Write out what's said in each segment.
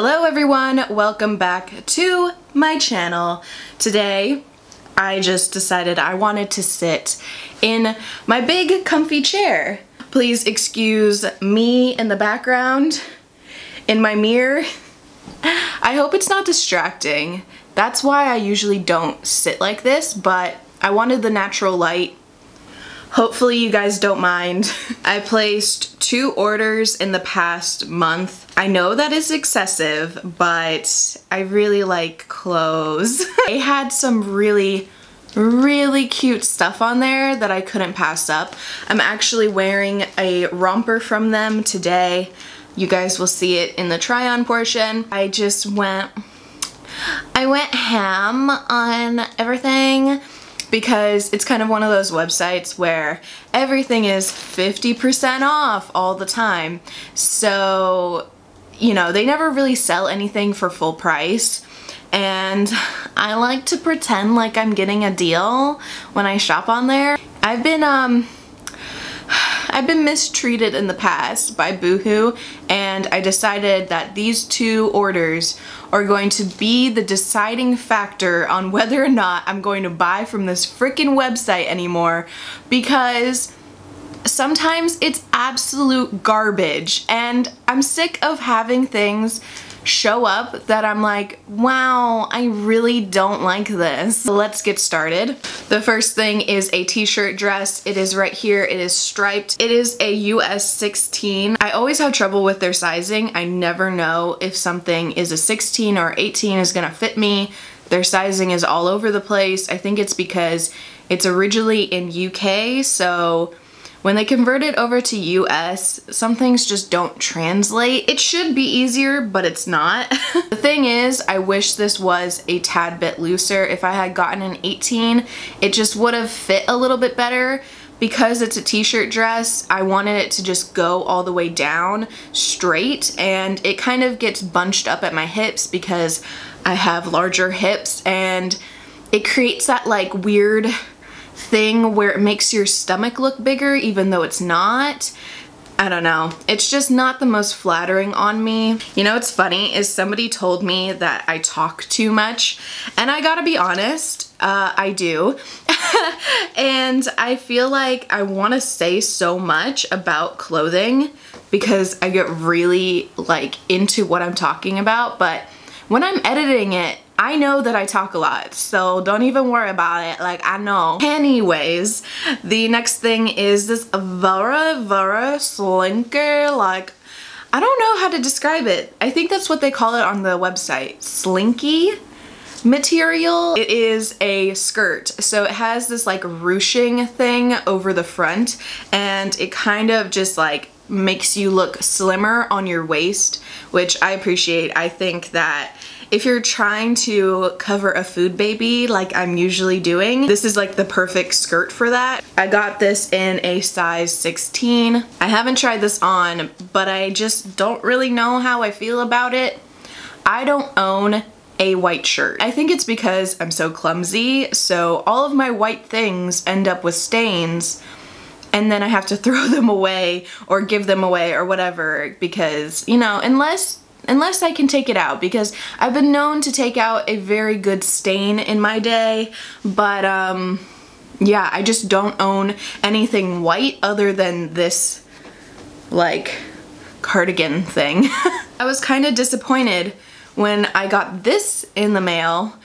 Hello everyone, welcome back to my channel. Today I just decided I wanted to sit in my big comfy chair. Please excuse me in the background, in my mirror. I hope it's not distracting. That's why I usually don't sit like this, but I wanted the natural light. Hopefully you guys don't mind. I placed 2 orders in the past month. I know that is excessive, but I really like clothes. They had some really cute stuff on there that I couldn't pass up. I'm actually wearing a romper from them today. You guys will see it in the try on portion. I went ham on everything, because it's kind of one of those websites where everything is 50% off all the time. So, you know, they never really sell anything for full price. And I like to pretend like I'm getting a deal when I shop on there. I've been mistreated in the past by Boohoo, and I decided that these 2 orders are going to be the deciding factor on whether or not I'm going to buy from this freaking website anymore, because sometimes it's absolute garbage and I'm sick of having things show up that I'm like, wow, I really don't like this. So let's get started. The first thing is a t-shirt dress. It is right here. It is striped. It is a US 16. I always have trouble with their sizing. I never know if something is a 16 or 18 is gonna fit me. Their sizing is all over the place. I think it's because it's originally in UK, so when they convert it over to US, some things just don't translate. It should be easier, but it's not. The thing is, I wish this was a tad bit looser. If I had gotten an 18, it just would have fit a little bit better. Because it's a t-shirt dress, I wanted it to just go all the way down straight, and it kind of gets bunched up at my hips because I have larger hips, and it creates that like weird thing where it makes your stomach look bigger even though it's not. I don't know. It's just not the most flattering on me. You know what's funny is somebody told me that I talk too much, and I gotta be honest, I do. And I feel like I want to say so much about clothing because I get really like into what I'm talking about, but when I'm editing it, I know that I talk a lot, so don't even worry about it. Like, I know. Anyways, the next thing is this very slinker, like, I don't know how to describe it. I think that's what they call it on the website. Slinky material. It is a skirt, so it has this like ruching thing over the front, and it kind of just like makes you look slimmer on your waist, which I appreciate. I think that if you're trying to cover a food baby like I'm usually doing, this is like the perfect skirt for that. I got this in a size 16. I haven't tried this on, but I just don't really know how I feel about it. I don't own a white shirt. I think it's because I'm so clumsy, so all of my white things end up with stains, and then I have to throw them away or give them away or whatever, because, you know, unless I can take it out, because I've been known to take out a very good stain in my day, but yeah, I just don't own anything white other than this like cardigan thing. I was kind of disappointed when I got this in the mail,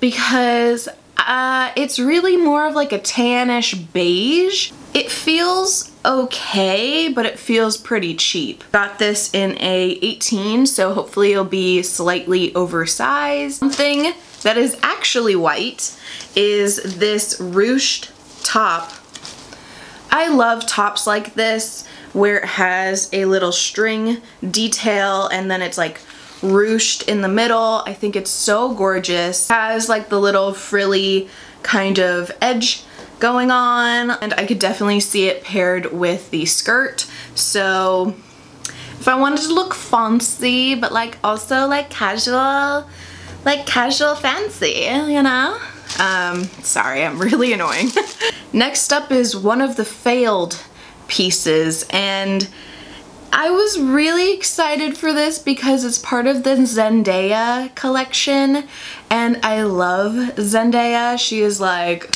because it's really more of like a tannish beige. It feels okay, but it feels pretty cheap. Got this in a 18, so hopefully it'll be slightly oversized. Something that is actually white is this ruched top. I love tops like this where it has a little string detail and then it's like ruched in the middle. I think it's so gorgeous. It has like the little frilly kind of edge going on, and I could definitely see it paired with the skirt. So if I wanted to look fancy, but like also like casual fancy, you know? Sorry, I'm really annoying. Next up is one of the failed pieces, and I was really excited for this because it's part of the Zendaya collection, and I love Zendaya. She is like,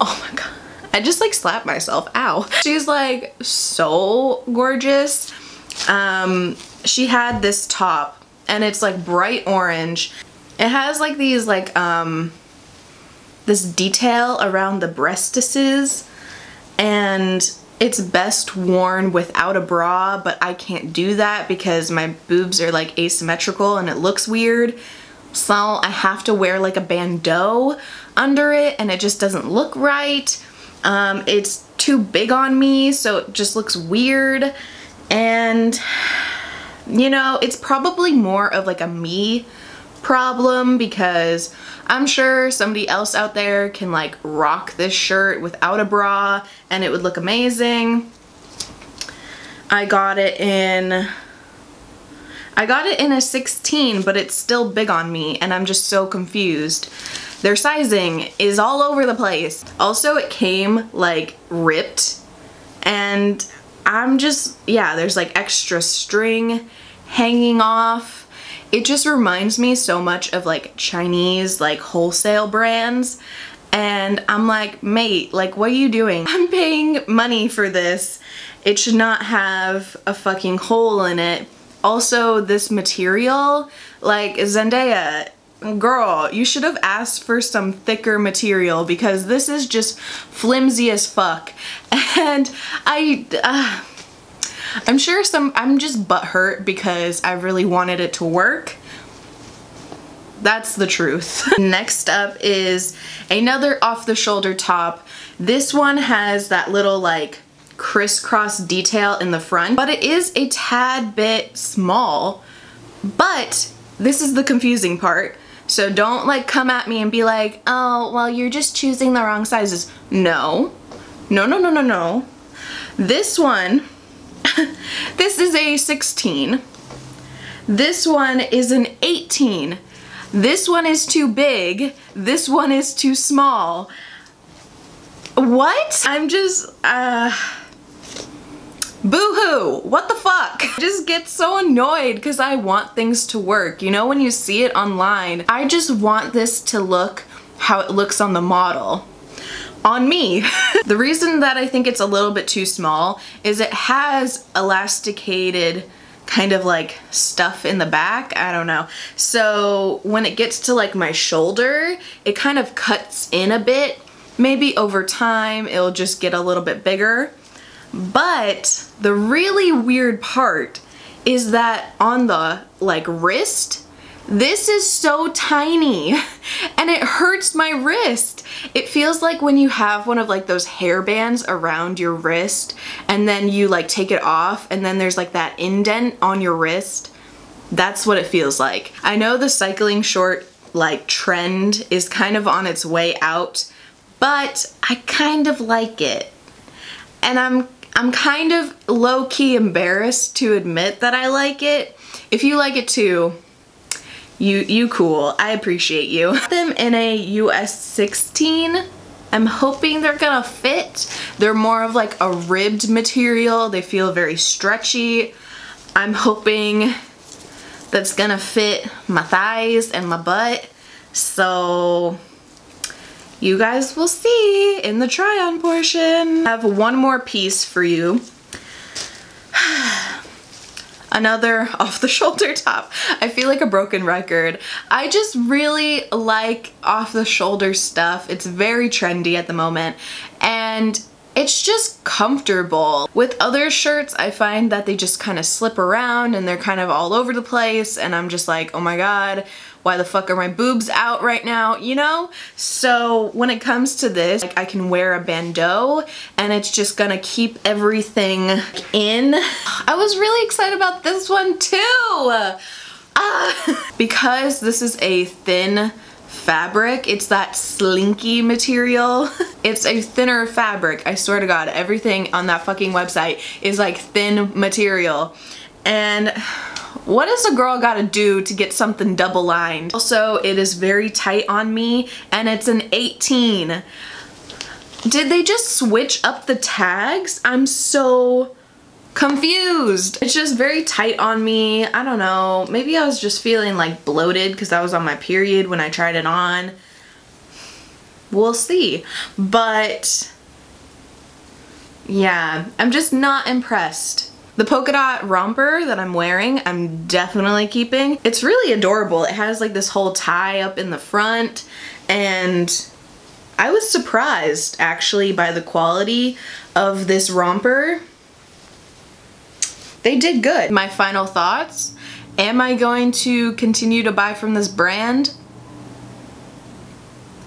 oh my god, I just like slapped myself, ow. She's like so gorgeous. She had this top and it's like bright orange. It has like these like this detail around the breastises, and it's best worn without a bra, but I can't do that because my boobs are like asymmetrical and it looks weird. So I have to wear like a bandeau under it and it just doesn't look right. It's too big on me, so it just looks weird. And you know, it's probably more of like a me problem because I'm sure somebody else out there can like rock this shirt without a bra and it would look amazing. I got it in a 16, but it's still big on me and I'm just so confused. Their sizing is all over the place. Also, it came like ripped, and I'm just, yeah, there's like extra string hanging off. It just reminds me so much of like Chinese like wholesale brands, and I'm like, mate, like what are you doing? I'm paying money for this. It should not have a fucking hole in it. Also, this material, like Zendaya, girl, you should have asked for some thicker material because this is just flimsy as fuck. And I'm sure I'm just butthurt because I really wanted it to work. That's the truth. Next up is another off-the-shoulder top. This one has that little like crisscross detail in the front, but it is a tad bit small. But this is the confusing part. So don't like come at me and be like, oh, well, you're just choosing the wrong sizes. No, no, no, no, no, no. This one, this is a 16. This one is an 18. This one is too big. This one is too small. What? I'm just, boohoo, what the fuck? I just get so annoyed because I want things to work. You know, when you see it online, I just want this to look how it looks on the model. On me. The reason that I think it's a little bit too small is it has elasticated kind of like stuff in the back, I don't know. So when it gets to like my shoulder, it kind of cuts in a bit. Maybe over time it'll just get a little bit bigger. But the really weird part is that on the like wrist, this is so tiny and it hurts my wrist. It feels like when you have one of like those hair bands around your wrist and then you like take it off and then there's like that indent on your wrist. That's what it feels like. I know the cycling short like trend is kind of on its way out, but I kind of like it. And I'm kind of low-key embarrassed to admit that I like it. If you like it too, you cool. I appreciate you. Them in a US 16. I'm hoping they're gonna fit. They're more of like a ribbed material. They feel very stretchy. I'm hoping that's gonna fit my thighs and my butt. So you guys will see in the try-on portion. I have one more piece for you. Another off-the-shoulder top. I feel like a broken record. I just really like off-the-shoulder stuff. It's very trendy at the moment, and it's just comfortable. With other shirts, I find that they just kind of slip around and they're kind of all over the place, and I'm just like, oh my god, why the fuck are my boobs out right now, you know? So when it comes to this, like, I can wear a bandeau and it's just gonna keep everything in. I was really excited about this one too! Because this is a thin fabric, it's that slinky material. It's a thinner fabric, I swear to god, everything on that fucking website is like thin material. And what does a girl gotta do to get something double lined? Also, it is very tight on me and it's an 18. Did they just switch up the tags? I'm so confused. It's just very tight on me. I don't know. Maybe I was just feeling like bloated because I was on my period when I tried it on. We'll see. But yeah, I'm just not impressed. The polka dot romper that I'm wearing, I'm definitely keeping. It's really adorable. It has like this whole tie up in the front, and I was surprised actually by the quality of this romper. They did good. My final thoughts, am I going to continue to buy from this brand?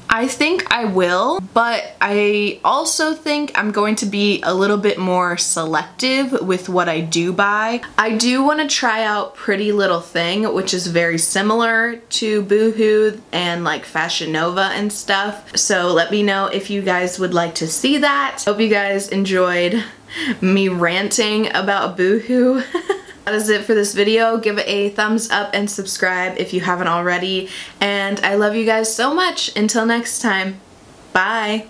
I think I will, but I also think I'm going to be a little bit more selective with what I do buy. I do want to try out Pretty Little Thing, which is very similar to Boohoo and like Fashion Nova and stuff. So let me know if you guys would like to see that. Hope you guys enjoyed me ranting about Boohoo. That is it for this video. Give it a thumbs up and subscribe if you haven't already. And I love you guys so much. Until next time, bye.